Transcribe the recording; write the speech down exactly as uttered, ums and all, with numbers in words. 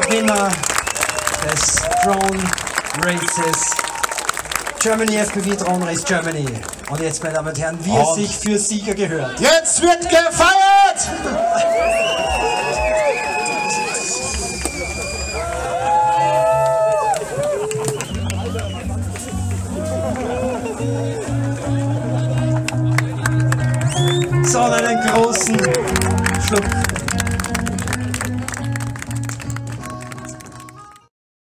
Gewinner des Drone Races Germany, F P V Drone Race Germany. Und jetzt, meine Damen und Herren, wie es sich für Sieger gehört. Jetzt wird gefeiert! So, einen großen Schluck.